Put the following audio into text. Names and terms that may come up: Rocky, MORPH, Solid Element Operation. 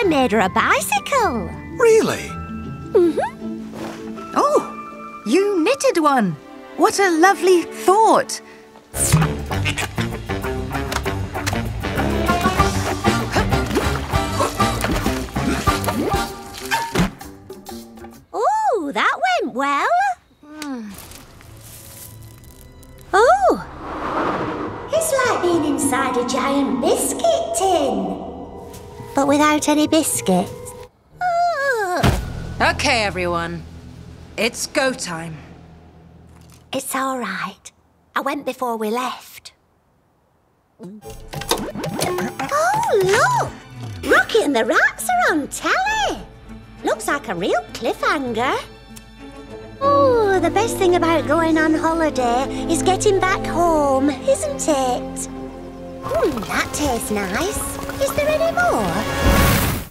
I made her a bicycle. Really? Mm-hmm. Oh, you knitted one. What a lovely thought. Oh, that went well. Oh, it's like being inside a giant biscuit tin. But without any biscuits. Oh. Okay, everyone. It's go time. It's all right. I went before we left. Oh, look! Rocky and the Rats are on telly. Looks like a real cliffhanger. Oh, the best thing about going on holiday is getting back home, isn't it? That tastes nice. Is there any more?